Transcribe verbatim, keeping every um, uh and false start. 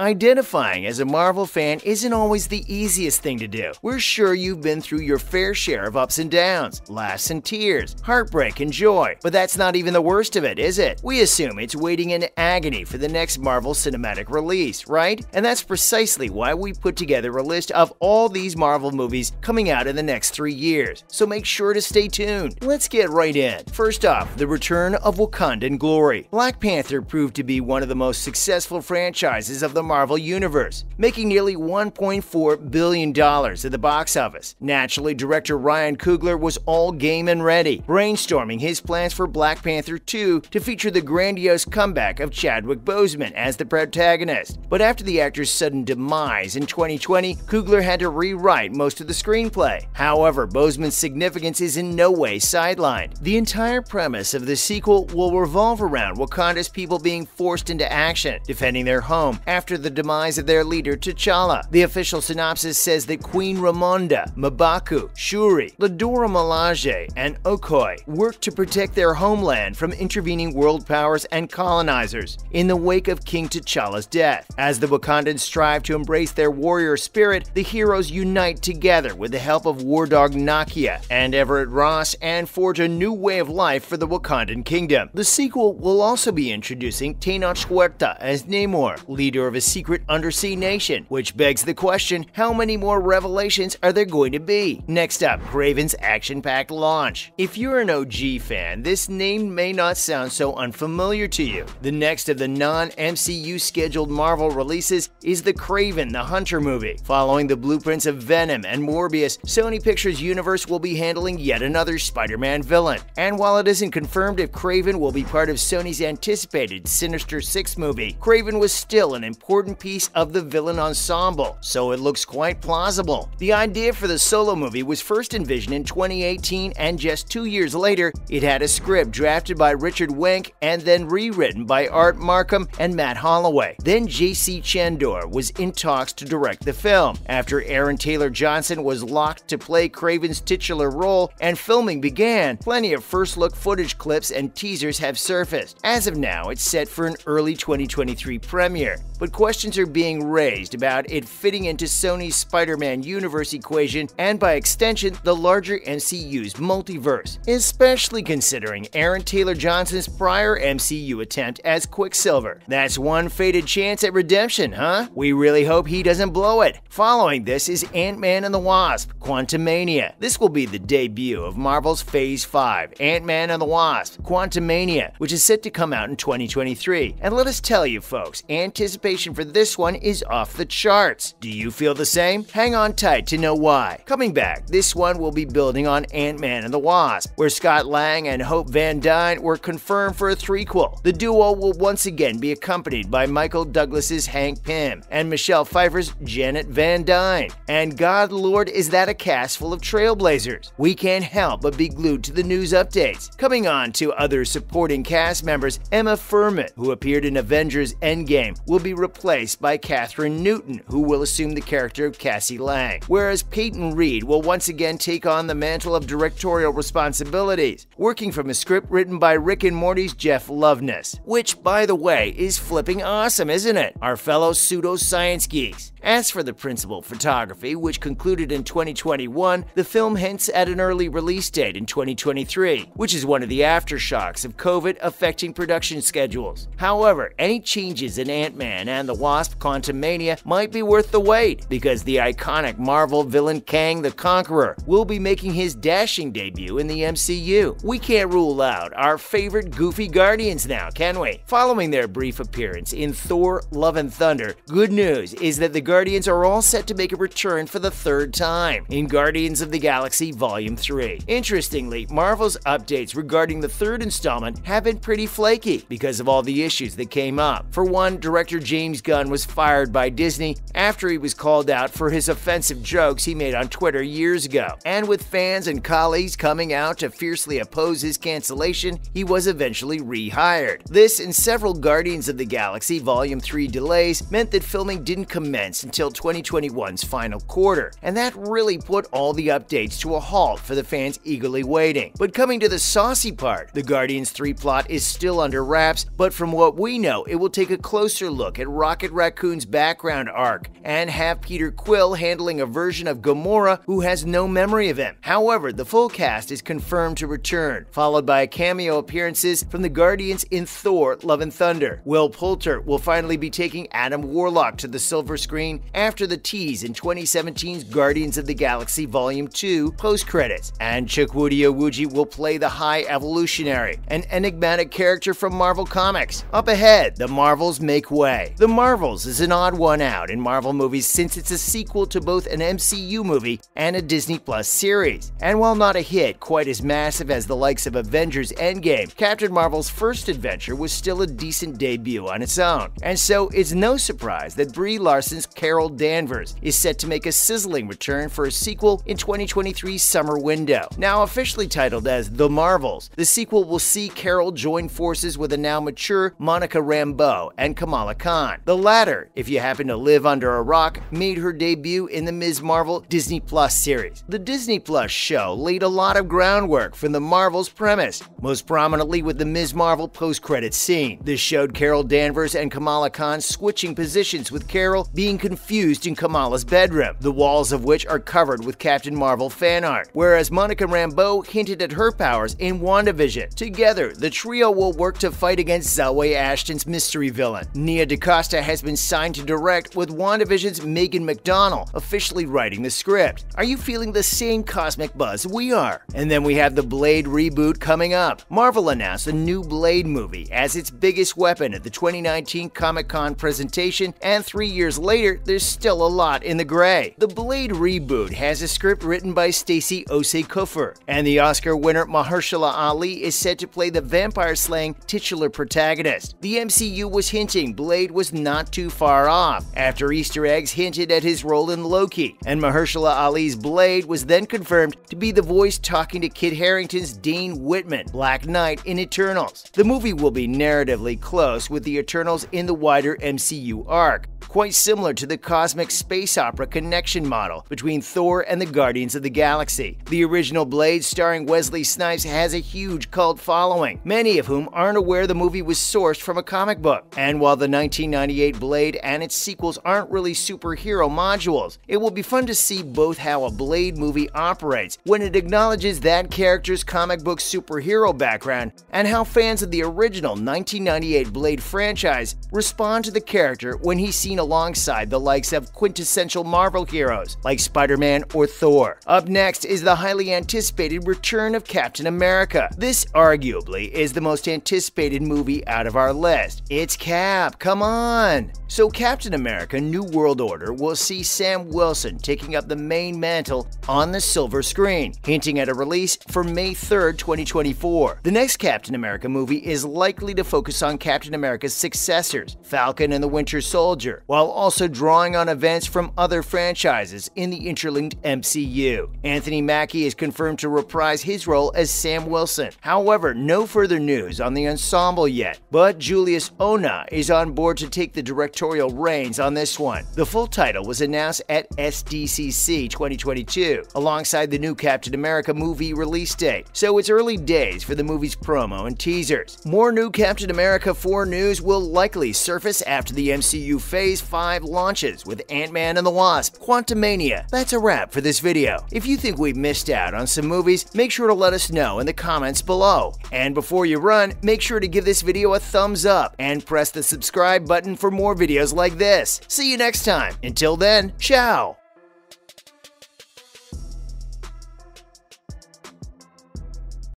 Identifying as a Marvel fan isn't always the easiest thing to do. We're sure you've been through your fair share of ups and downs, laughs and tears, heartbreak and joy. But that's not even the worst of it, is it? We assume it's waiting in agony for the next Marvel cinematic release, right? And that's precisely why we put together a list of all these Marvel movies coming out in the next three years. So make sure to stay tuned. Let's get right in. First off, the return of Wakandan glory. Black Panther proved to be one of the most successful franchises of the Marvel Universe, making nearly one point four billion dollars at the box office. Naturally, director Ryan Coogler was all game and ready, brainstorming his plans for Black Panther two to feature the grandiose comeback of Chadwick Boseman as the protagonist. But after the actor's sudden demise in twenty twenty, Coogler had to rewrite most of the screenplay. However, Boseman's significance is in no way sidelined. The entire premise of the sequel will revolve around Wakanda's people being forced into action, defending their home after the demise of their leader, T'Challa. The official synopsis says that Queen Ramonda, Mbaku, Shuri, Dora Milaje, and Okoye worked to protect their homeland from intervening world powers and colonizers in the wake of King T'Challa's death. As the Wakandans strive to embrace their warrior spirit, the heroes unite together with the help of war dog Nakia and Everett Ross and forge a new way of life for the Wakandan kingdom. The sequel will also be introducing Tenoch Huerta as Namor, leader of a secret undersea nation, which begs the question, how many more revelations are there going to be? Next up, Kraven's action-packed launch. If you're an O G fan, this name may not sound so unfamiliar to you. The next of the non-M C U scheduled Marvel releases is the Kraven the Hunter movie. Following the blueprints of Venom and Morbius, Sony Pictures Universe will be handling yet another Spider-Man villain. And while it isn't confirmed if Kraven will be part of Sony's anticipated Sinister Six movie, Kraven was still an important important piece of the villain ensemble, so it looks quite plausible. The idea for the solo movie was first envisioned in twenty eighteen, and just two years later, it had a script drafted by Richard Wenk and then rewritten by Art Markham and Matt Holloway. Then J C Chandor was in talks to direct the film. After Aaron Taylor Johnson was locked to play Kraven's titular role and filming began, plenty of first-look footage clips and teasers have surfaced. As of now, it's set for an early twenty twenty-three premiere, but questions are being raised about it fitting into Sony's Spider-Man universe equation and, by extension, the larger M C U's multiverse, especially considering Aaron Taylor Johnson's prior M C U attempt as Quicksilver. That's one fated chance at redemption, huh? We really hope he doesn't blow it. Following this is Ant-Man and the Wasp: Quantumania. This will be the debut of Marvel's Phase five, Ant-Man and the Wasp: Quantumania, which is set to come out in twenty twenty-three. And let us tell you, folks, anticipation for this one is off the charts. Do you feel the same? Hang on tight to know why. Coming back, this one will be building on Ant-Man and the Wasp, where Scott Lang and Hope Van Dyne were confirmed for a threequel. The duo will once again be accompanied by Michael Douglas's Hank Pym and Michelle Pfeiffer's Janet Van Dyne. And God Lord, is that a cast full of trailblazers. We can't help but be glued to the news updates. Coming on to other supporting cast members, Emma Furman, who appeared in Avengers Endgame, will be replaced Replaced by Catherine Newton, who will assume the character of Cassie Lang, whereas Peyton Reed will once again take on the mantle of directorial responsibilities, working from a script written by Rick and Morty's Jeff Loveness, which, by the way, is flipping awesome, isn't it? Our fellow pseudoscience geeks. As for the principal photography, which concluded in twenty twenty-one, the film hints at an early release date in twenty twenty-three, which is one of the aftershocks of COVID affecting production schedules. However, any changes in Ant-Man and the Wasp: Quantumania might be worth the wait, because the iconic Marvel villain Kang the Conqueror will be making his dashing debut in the M C U. We can't rule out our favorite goofy Guardians now, can we? Following their brief appearance in Thor: Love and Thunder, good news is that the Guardians are all set to make a return for the third time in Guardians of the Galaxy Volume three. Interestingly, Marvel's updates regarding the third installment have been pretty flaky because of all the issues that came up. For one, director James Gunn was fired by Disney after he was called out for his offensive jokes he made on Twitter years ago. And with fans and colleagues coming out to fiercely oppose his cancellation, he was eventually rehired. This and several Guardians of the Galaxy Volume three delays meant that filming didn't commence until twenty twenty-one's final quarter, and that really put all the updates to a halt for the fans eagerly waiting. But coming to the saucy part, the Guardians three plot is still under wraps, but from what we know, it will take a closer look at Rocket Raccoon's background arc and have Peter Quill handling a version of Gamora who has no memory of him. However, the full cast is confirmed to return, followed by cameo appearances from the Guardians in Thor: Love and Thunder. Will Poulter will finally be taking Adam Warlock to the silver screen after the tease in twenty seventeen's Guardians of the Galaxy Volume two post-credits, and Chukwudi Owuji will play the High Evolutionary, an enigmatic character from Marvel Comics. Up ahead, The Marvels make way. The Marvels is an odd one out in Marvel movies since it's a sequel to both an M C U movie and a Disney Plus series, and while not a hit quite as massive as the likes of Avengers Endgame, Captain Marvel's first adventure was still a decent debut on its own, and so it's no surprise that Brie Larson's Carol Danvers is set to make a sizzling return for a sequel in twenty twenty-three's summer window. Now officially titled as The Marvels, the sequel will see Carol join forces with a now mature Monica Rambeau and Kamala Khan. The latter, if you happen to live under a rock, made her debut in the Miz Marvel Disney Plus series. The Disney Plus show laid a lot of groundwork from the Marvel's premise, most prominently with the Miz Marvel post-credits scene. This showed Carol Danvers and Kamala Khan switching positions, with Carol being confused in Kamala's bedroom, the walls of which are covered with Captain Marvel fan art, whereas Monica Rambeau hinted at her powers in WandaVision. Together, the trio will work to fight against Zoe Ashton's mystery villain. Nia DaCosta has been signed to direct, with WandaVision's Megan McDonnell officially writing the script. Are you feeling the same cosmic buzz we are? And then we have the Blade reboot coming up. Marvel announced a new Blade movie as its biggest weapon at the twenty nineteen Comic-Con presentation, and three years later, there's still a lot in the gray. The Blade reboot has a script written by Stacey Ose-Kufur, and the Oscar winner Mahershala Ali is said to play the vampire-slaying titular protagonist. The M C U was hinting Blade was not too far off, after Easter eggs hinted at his role in Loki, and Mahershala Ali's Blade was then confirmed to be the voice talking to Kit Harington's Dane Whitman, Black Knight in Eternals. The movie will be narratively close with the Eternals in the wider M C U arc, quite similar to the cosmic space opera connection model between Thor and the Guardians of the Galaxy. The original Blade, starring Wesley Snipes, has a huge cult following, many of whom aren't aware the movie was sourced from a comic book. And while the nineteen ninety-eight Blade and its sequels aren't really superhero modules, it will be fun to see both how a Blade movie operates when it acknowledges that character's comic book superhero background and how fans of the original nineteen ninety-eight Blade franchise respond to the character when he's seen alongside the likes of quintessential Marvel heroes like Spider-Man or Thor. Up next is the highly anticipated return of Captain America. This arguably is the most anticipated movie out of our list. It's Cap, come on! So Captain America: New World Order will see Sam Wilson taking up the main mantle on the silver screen, hinting at a release for May third, twenty twenty-four. The next Captain America movie is likely to focus on Captain America's successors, Falcon and the Winter Soldier, while also drawing on events from other franchises in the interlinked M C U. Anthony Mackie is confirmed to reprise his role as Sam Wilson. However, no further news on the ensemble yet, but Julius Ona is on board to take the directorial reins on this one. The full title was announced at S D C C twenty twenty-two, alongside the new Captain America movie release date, so it's early days for the movie's promo and teasers. More new Captain America four news will likely surface after the M C U Phase five launches with Ant-Man and the Wasp: Quantumania. That's a wrap for this video. If you think we missed out on some movies, make sure to let us know in the comments below. And before you run, make sure to give this video a thumbs up and press the subscribe button for more videos like this. See you next time. Until then, ciao!